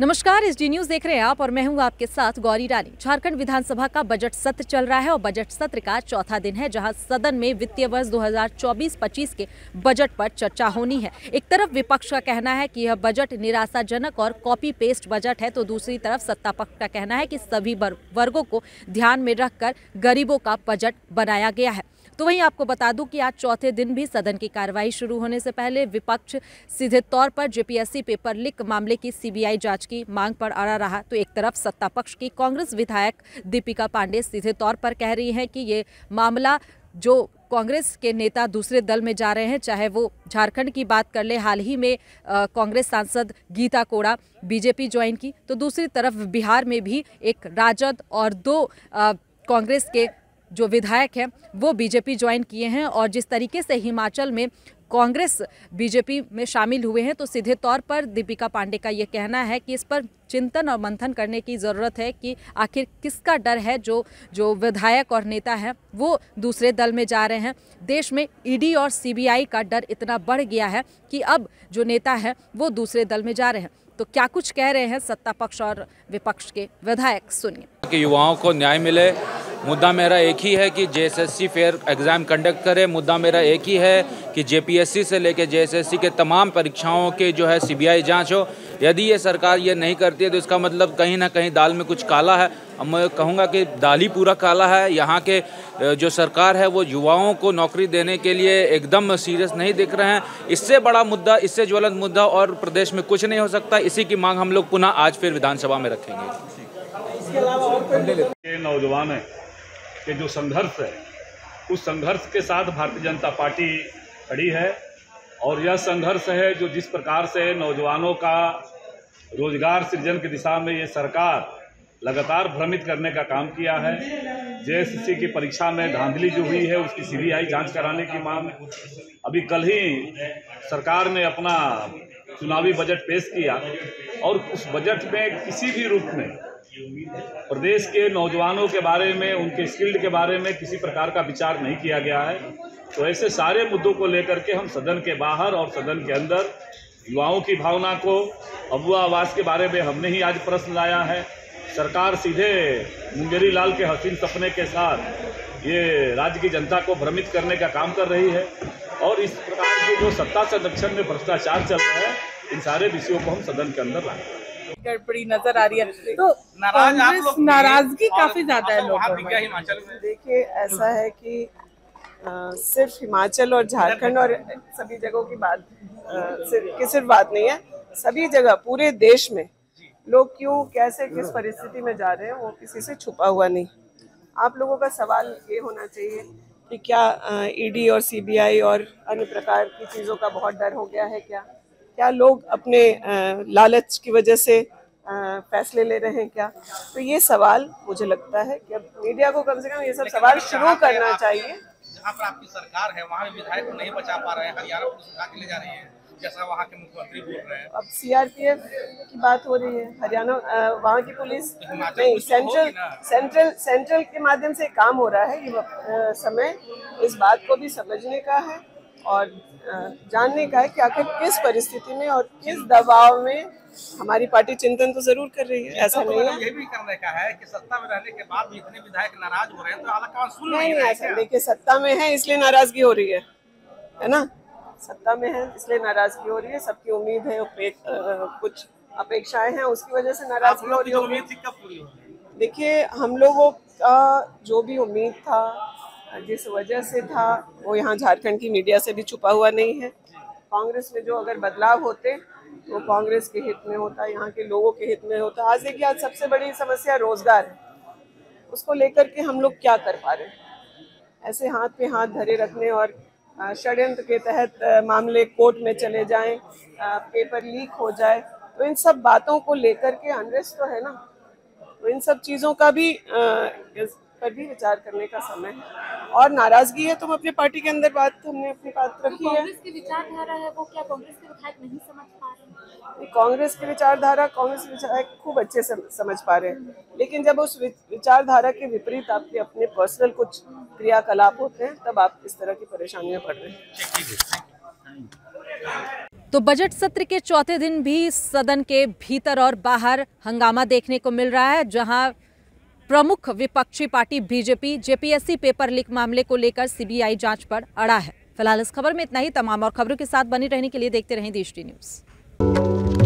नमस्कार, SD news देख रहे हैं आप और मैं हूं आपके साथ गौरी रानी। झारखंड विधानसभा का बजट सत्र चल रहा है और बजट सत्र का चौथा दिन है, जहां सदन में वित्तीय वर्ष 2024-25 के बजट पर चर्चा होनी है। एक तरफ विपक्ष का कहना है कि यह बजट निराशाजनक और कॉपी पेस्ट बजट है, तो दूसरी तरफ सत्ता पक्ष का कहना है कि सभी वर्गों को ध्यान में रखकर गरीबों का बजट बनाया गया है। तो वहीं आपको बता दूं कि आज चौथे दिन भी सदन की कार्यवाही शुरू होने से पहले विपक्ष सीधे तौर पर जेपीएससी पेपर लीक मामले की सीबीआई जांच की मांग पर अड़ा रहा। तो एक तरफ सत्ता पक्ष की कांग्रेस विधायक दीपिका पांडे सीधे तौर पर कह रही हैं कि ये मामला जो कांग्रेस के नेता दूसरे दल में जा रहे हैं, चाहे वो झारखंड की बात कर ले, हाल ही में कांग्रेस सांसद गीता कोड़ा बीजेपी ज्वाइन की, तो दूसरी तरफ बिहार में भी एक राजद और दो कांग्रेस के जो विधायक हैं वो बीजेपी ज्वाइन किए हैं। और जिस तरीके से हिमाचल में कांग्रेस बीजेपी में शामिल हुए हैं, तो सीधे तौर पर दीपिका पांडे का ये कहना है कि इस पर चिंतन और मंथन करने की ज़रूरत है कि आखिर किसका डर है, जो विधायक और नेता हैं वो दूसरे दल में जा रहे हैं। देश में ईडी और सीबीआई का डर इतना बढ़ गया है कि अब जो नेता हैं वो दूसरे दल में जा रहे हैं। तो क्या कुछ कह रहे हैं सत्ता पक्ष और विपक्ष के विधायक, सुनिए। कि युवाओं को न्याय मिले, मुद्दा मेरा एक ही है कि जेएसएससी फेयर एग्ज़ाम कंडक्ट करे। मुद्दा मेरा एक ही है कि जेपीएससी से लेकर जेएसएससी के तमाम परीक्षाओं के जो है सीबीआई जांच हो। यदि ये सरकार ये नहीं करती है तो इसका मतलब कहीं ना कहीं दाल में कुछ काला है। अब मैं कहूँगा कि दाल ही पूरा काला है। यहाँ के जो सरकार है वो युवाओं को नौकरी देने के लिए एकदम सीरियस नहीं दिख रहे हैं। इससे बड़ा मुद्दा, इससे ज्वलंत मुद्दा और प्रदेश में कुछ नहीं हो सकता। इसी की मांग हम लोग पुनः आज फिर विधानसभा में रखेंगे। नौजवान है कि जो संघर्ष है उस संघर्ष के साथ भारतीय जनता पार्टी खड़ी है और यह संघर्ष है जो जिस प्रकार से नौजवानों का रोजगार सृजन की दिशा में ये सरकार लगातार भ्रमित करने का काम किया है। जेएसएससी की परीक्षा में धांधली जो हुई है उसकी सीबीआई जांच कराने की मांग। अभी कल ही सरकार ने अपना चुनावी बजट पेश किया और उस बजट में किसी भी रूप में प्रदेश के नौजवानों के बारे में, उनके स्किल्ड के बारे में किसी प्रकार का विचार नहीं किया गया है। तो ऐसे सारे मुद्दों को लेकर के हम सदन के बाहर और सदन के अंदर युवाओं की भावना को, अबुआ आवास के बारे में हमने ही आज प्रश्न लाया है। सरकार सीधे मुंगेरीलाल के हसीन सपने के साथ ये राज्य की जनता को भ्रमित करने का काम कर रही है और इस प्रकार की जो सत्ता संरक्षण में भ्रष्टाचार चल रहा है, इन सारे विषयों को हम सदन के अंदर लाए। गड़बड़ी नजर आ रही है, तो नाराजगी काफी ज्यादा है लोगों में। देखिए, ऐसा है कि सिर्फ हिमाचल और झारखंड और सभी जगहों की बात सिर्फ बात नहीं है। सभी जगह पूरे देश में लोग क्यों, कैसे, किस परिस्थिति में जा रहे हैं वो किसी से छुपा हुआ नहीं। आप लोगों का सवाल ये होना चाहिए कि क्या ईडी और सीबीआई और अन्य प्रकार की चीज़ों का बहुत डर हो गया है? क्या लोग अपने लालच की वजह से फैसले ले रहे हैं क्या? तो ये सवाल मुझे लगता है कि अब मीडिया को कम से कम ये सब सवाल शुरू करना चाहिए। जहाँ पर आपकी सरकार है वहाँ विधायक को नहीं बचा पा रहे हैं, हरियाणा को सुखा के ले जा रही है जैसा वहाँ के मुख्यमंत्री बोल रहे हैं। अब CRPF की बात हो रही है, हरियाणा वहाँ की पुलिस नहीं, सेंट्रल के माध्यम से काम हो रहा है। ये समय इस बात को भी समझने का है और जानने का है कि आखिर किस परिस्थिति में और किस दबाव में हमारी पार्टी चिंतन तो जरूर कर रही है। ऐसा नहीं है, ये भी करने का है कि सत्ता में रहने के बाद भी इतने विधायक नाराज हो रहे हैं तो आलाकमान सुन नहीं रहा है। देखिए, सत्ता में है इसलिए नाराजगी हो रही है ना, सत्ता में है इसलिए नाराजगी हो रही है। सबकी उम्मीद है, कुछ अपेक्षाएं हैं, उसकी वजह से नाराजगी हो रही है। उम्मीद कब पूरी होगी? देखिए, हम लोगों का जो भी उम्मीद था, जिस वजह से था, वो यहाँ झारखंड की मीडिया से भी छुपा हुआ नहीं है। कांग्रेस में जो अगर बदलाव होते तो कांग्रेस के हित में होता, यहाँ के लोगों के हित में होता। आज देखिए, आज सबसे बड़ी समस्या रोजगार है, उसको लेकर के हम लोग क्या कर पा रहे हैं? ऐसे हाथ पे हाथ धरे रखने और षड्यंत्र के तहत मामले कोर्ट में चले जाएं, पेपर लीक हो जाए, तो इन सब बातों को लेकर के अनरेस्ट तो है ना, तो इन सब चीज़ों का भी भी विचार करने का समय है। और नाराजगी है तो अपने पार्टी के अंदर बात हमने अपनी बात रखी है। कांग्रेस की विचारधारा है वो क्या कांग्रेस के विधायक नहीं समझ पा रहे हैं? कांग्रेस की विचारधारा कांग्रेस विधायक खूब अच्छे से समझ पा रहे हैं, लेकिन जब उस विचारधारा के विपरीत आपके अपने पर्सनल कुछ क्रियाकलाप होते हैं तब आप इस तरह की परेशानियां पड़ रही हैं। तो बजट सत्र के चौथे दिन भी सदन के भीतर और बाहर हंगामा देखने को मिल रहा है, जहां प्रमुख विपक्षी party BJP JPSC paper leak मामले को लेकर सीबीआई जांच पर अड़ा है। फिलहाल इस खबर में इतना ही। तमाम और खबरों के साथ बने रहने के लिए देखते रहें देश टी न्यूज़।